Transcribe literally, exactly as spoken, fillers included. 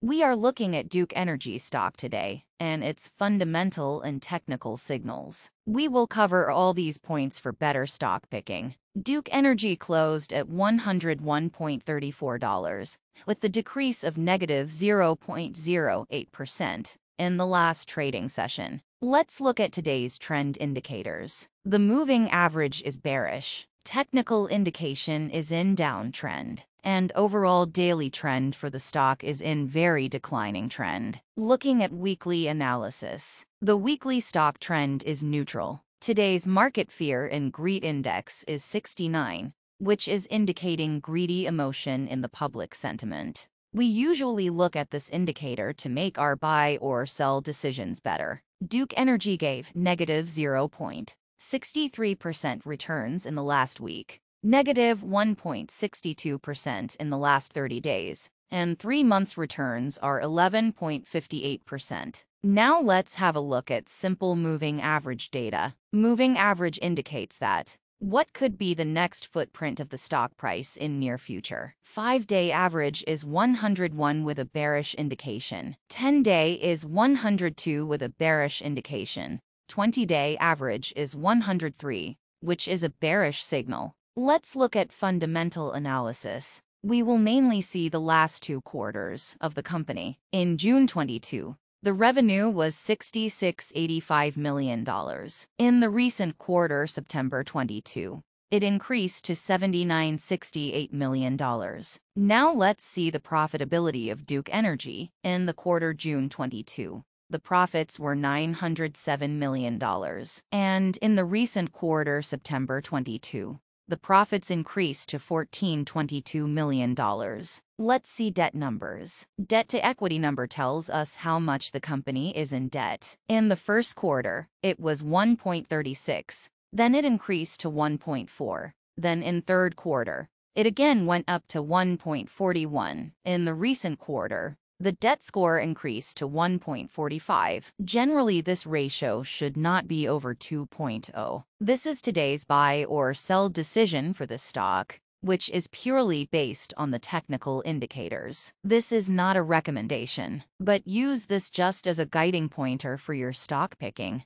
We are looking at Duke Energy stock today and its fundamental and technical signals. We will cover all these points for better stock picking. Duke Energy closed at one hundred one dollars and thirty-four cents, with the decrease of negative zero point zero eight percent in the last trading session. Let's look at today's trend indicators. The moving average is bearish. Technical indication is in downtrend, and overall daily trend for the stock is in very declining trend. Looking at weekly analysis, the weekly stock trend is neutral. Today's market fear and greed index is sixty-nine, which is indicating greedy emotion in the public sentiment. We usually look at this indicator to make our buy or sell decisions better. Duke Energy gave negative zero point six three percent returns in the last week, negative one point six two percent in the last thirty days, and three months returns are eleven point five eight percent. Now let's have a look at simple moving average data. Moving average indicates that what could be the next footprint of the stock price in near future. Five-day average is one hundred one with a bearish indication. ten-day is one hundred two with a bearish indication. twenty-day average is one hundred three, which is a bearish signal. Let's look at fundamental analysis. We will mainly see the last two quarters of the company. In June twenty-two, the revenue was sixty-six point eight five million dollars. In the recent quarter, September twenty-two, it increased to seventy-nine point six eight million dollars. Now let's see the profitability of Duke Energy. In the quarter June twenty-two, the profits were nine hundred seven million dollars. And in the recent quarter, September twenty-two, the profits increased to fourteen point two two million dollars. Let's see debt numbers. Debt to equity number tells us how much the company is in debt. In the first quarter, it was one point three six, then it increased to one point four, then in third quarter, it again went up to one point four one. In the recent quarter, the debt score increased to one point four five. Generally, this ratio should not be over two point zero. This is today's buy or sell decision for the stock, which is purely based on the technical indicators. This is not a recommendation, but use this just as a guiding pointer for your stock picking.